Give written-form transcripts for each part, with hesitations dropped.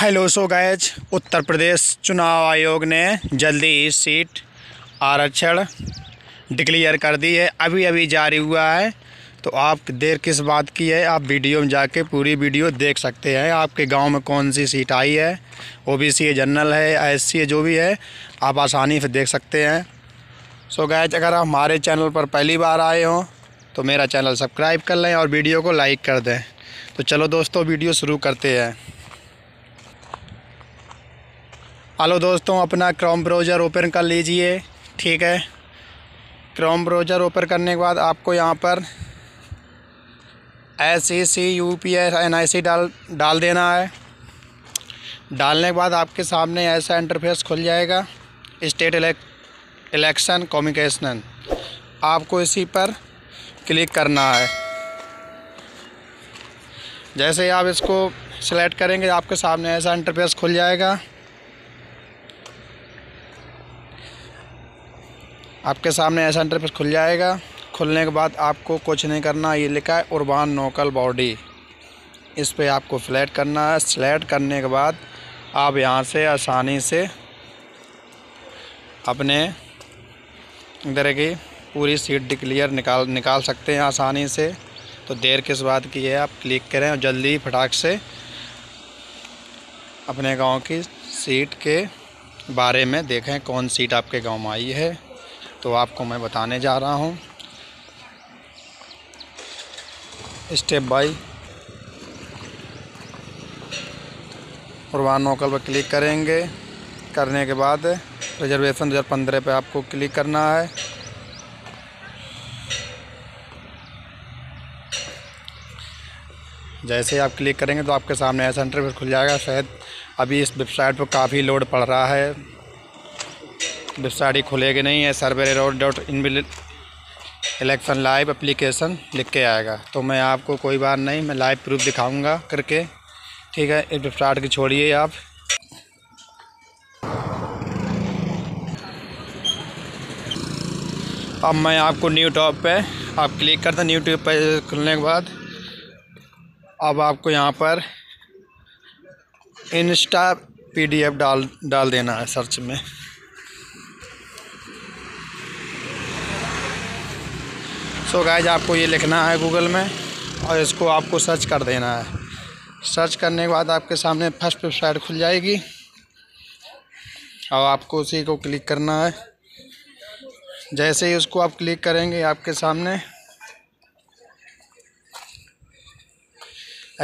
Hello so guys, Uttar Pradesh चुनाव आयोग ने जल्दी ही सीट आरक्षण डिक्लेयर कर दी है। अभी अभी जारी हुआ है, तो आप देर किस बात की है, आप वीडियो में जाके पूरी वीडियो देख सकते हैं। आपके गांव में कौन सी सीट आई है, ओबीसी है, जनरल है, एससी है, जो भी है, आप आसानी से देख सकते हैं। सो गाइज, अगर आप हमारे चैनल पर पहली बार आए हों तो मेरा चैनल सब्सक्राइब कर लें और वीडियो को लाइक कर दें। तो चलो दोस्तों, वीडियो शुरू करते हैं। हेलो दोस्तों, अपना क्रोम ब्राउज़र ओपन कर लीजिए। ठीक है, क्रोम ब्राउज़र ओपन करने के बाद आपको यहाँ पर SEC UPS NIC डाल देना है। डालने के बाद आपके सामने ऐसा इंटरफेस खुल जाएगा, स्टेट इलेक्शन कम्युनिकेशन। आपको इसी पर क्लिक करना है। जैसे आप इसको सेलेक्ट करेंगे, आपके सामने ऐसा इंटरफेस खुल जाएगा। आपके सामने ऐसा इंटरफेस खुल जाएगा। खुलने के बाद आपको कुछ नहीं करना, ये लिखा है उर्बान लोकल बॉडी, इस पर आपको सिलेक्ट करना है। सिलेक्ट करने के बाद आप यहाँ से आसानी से अपने इधर की पूरी सीट डिक्लेयर निकाल सकते हैं आसानी से। तो देर किस बात की है, आप क्लिक करें और जल्दी फटाक से अपने गांव की सीट के बारे में देखें कौन सीट आपके गांव में आई है। तो आपको मैं बताने जा रहा हूँ स्टेप बाय। उर्बान लोकल पर क्लिक करेंगे। करने के बाद रिजर्वेशन 2015 पर आपको क्लिक करना है। जैसे आप क्लिक करेंगे तो आपके सामने ऐसा इंटरफेस खुल जाएगा। शायद अभी इस वेबसाइट पर काफ़ी लोड पड़ रहा है, वेबसाइट ही खुलेगी नहीं है। server error.invalid election live application लिख के आएगा। तो मैं आपको कोई बार नहीं, मैं लाइव प्रूफ दिखाऊंगा करके। ठीक है, इस वेबसाइट की छोड़िए आप। अब मैं आपको न्यू टॉप पे आप क्लिक करते हैं। न्यू टॉप पे खुलने के बाद अब आपको यहाँ पर इंस्टा PDF डाल देना है सर्च में। सो गाइज, आपको ये लिखना है गूगल में और इसको आपको सर्च कर देना है। सर्च करने के बाद आपके सामने फर्स्ट वेबसाइट खुल जाएगी और आपको उसी को क्लिक करना है। जैसे ही उसको आप क्लिक करेंगे, आपके सामने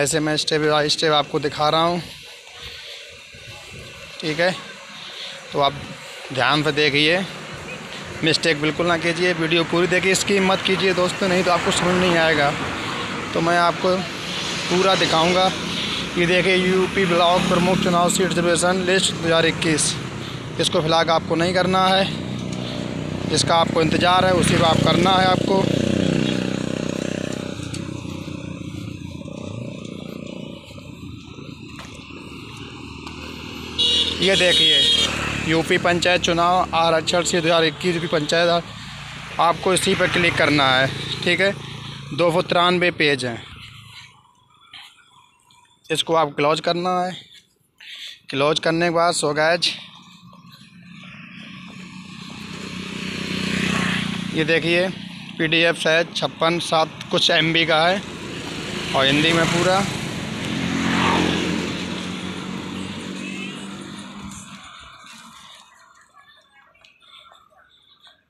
ऐसे मैं स्टेप बाय स्टेप आपको दिखा रहा हूँ। ठीक है, तो आप ध्यान से देखिए, मिस्टेक बिल्कुल ना कीजिए, वीडियो पूरी देखिए, स्किप मत कीजिए दोस्तों, नहीं तो आपको समझ नहीं आएगा। तो मैं आपको पूरा दिखाऊंगा। ये देखिए, यूपी ब्लॉक प्रमुख चुनाव सीट रिजर्वेशन लिस्ट 2021। इसको फिलहाल आपको नहीं करना है, इसका आपको इंतज़ार है, उसी पर आप करना है आपको। ये देखिए, यूपी पंचायत चुनाव आरक्षण से 2021 यूपी पंचायत, आपको इसी पर क्लिक करना है। ठीक है, 293 पेज हैं, इसको आप क्लोज करना है। क्लोज करने के बाद सो गाइज, ये देखिए PDF शायद 56 कुछ MB का है और हिंदी में पूरा।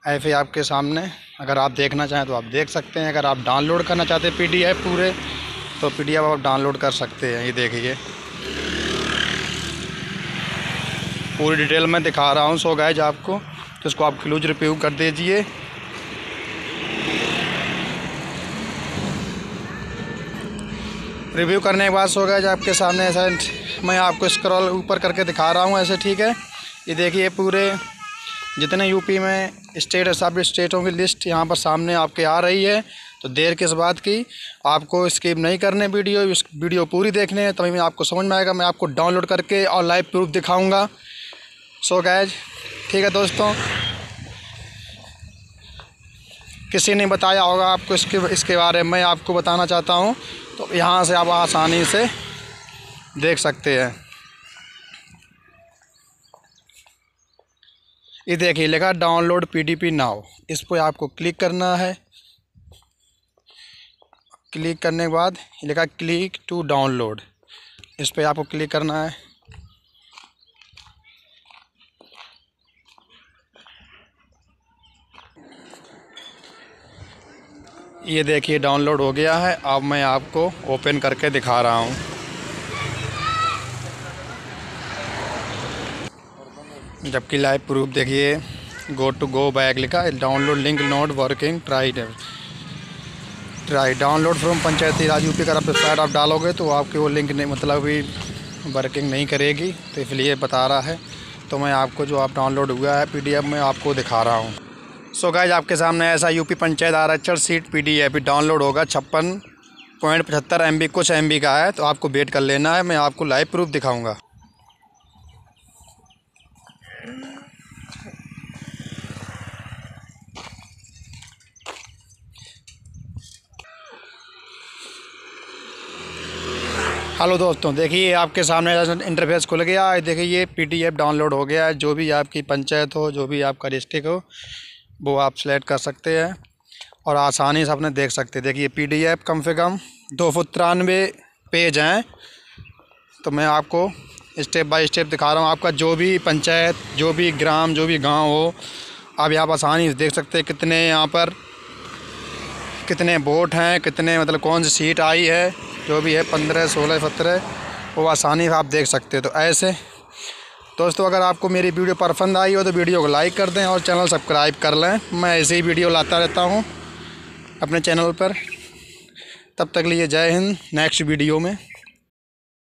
ऐसे आपके सामने, अगर आप देखना चाहें तो आप देख सकते हैं। अगर आप डाउनलोड करना चाहते हैं PDF पूरे, तो PDF आप डाउनलोड कर सकते हैं। ये देखिए, पूरी डिटेल में दिखा रहा हूँ। सो गाइज, आपको इसको आप क्लोज रिव्यू कर दीजिए। रिव्यू करने के बाद सो गाइज, आपके सामने ऐसा मैं आपको स्क्रॉल ऊपर करके दिखा रहा हूँ ऐसे। ठीक है, ये देखिए पूरे जितने यूपी में स्टेट और सब स्टेटों की लिस्ट यहाँ पर सामने आपके आ रही है। तो देर किस बात की, आपको स्किप नहीं करने वीडियो पूरी देखने हैं, तभी मैं आपको समझ में आएगा। मैं आपको डाउनलोड करके और लाइव प्रूफ दिखाऊंगा। सो गाइज, ठीक है दोस्तों, किसी ने बताया होगा आपको इसके बारे में, मैं आपको बताना चाहता हूँ। तो यहाँ से आप आसानी से देख सकते हैं। ये देखिए लिखा डाउनलोड पीडीपी नाउ, इस पर आपको क्लिक करना है। क्लिक करने के बाद लिखा क्लिक टू डाउनलोड, इस पर आपको क्लिक करना है। ये देखिए डाउनलोड हो गया है। अब मैं आपको ओपन करके दिखा रहा हूँ। जबकि लाइव प्रूफ देखिए गो टू गो बैक लिखा, download link not working, try download from Panchayati Raj UP का वेबसाइट आप डालोगे तो आपकी वो लिंक नहीं मतलब भी वर्किंग नहीं करेगी, तो इसलिए बता रहा है। तो मैं आपको जो आप डाउनलोड हुआ है पीडीएफ में आपको दिखा रहा हूँ। सो गाइज आपके सामने ऐसा यूपी पंचायत आरक्षण सीट पीडीएफ डाउनलोड होगा 56.75 MB कुछ MB का है, तो आपको वेट कर लेना है। मैं आपको लाइव प्रूफ दिखाऊँगा। हेलो दोस्तों, देखिए आपके सामने इंटरफेस खुल गया है। देखिए ये पीडीएफ डाउनलोड हो गया है। जो भी आपकी पंचायत हो, जो भी आपका डिस्ट्रिक्ट हो, वो आप सेलेक्ट कर सकते हैं और आसानी से अपने देख सकते हैं। देखिए पीडीएफ कम से कम 293 पेज हैं, तो मैं आपको स्टेप बाय स्टेप दिखा रहा हूँ। आपका जो भी पंचायत, जो भी ग्राम, जो भी गाँव हो, अभी आप आसानी से देख सकते हैं कितने यहाँ पर कितने वोट हैं, कितने मतलब कौन सी सीट आई है, जो भी है 15, 16, 17 वो आसानी से आप देख सकते हो। तो ऐसे दोस्तों अगर आपको मेरी वीडियो पसंद आई हो तो वीडियो को लाइक कर दें और चैनल सब्सक्राइब कर लें। मैं ऐसे ही वीडियो लाता रहता हूँ अपने चैनल पर। तब तक लिए जय हिंद, नेक्स्ट वीडियो में।